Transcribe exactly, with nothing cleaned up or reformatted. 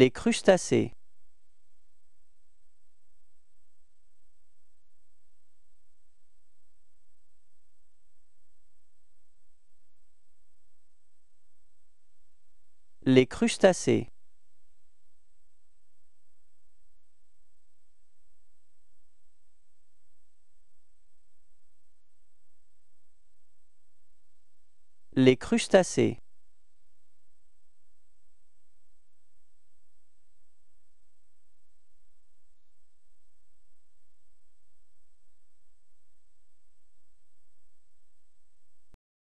Les crustacés. Les crustacés. Les crustacés.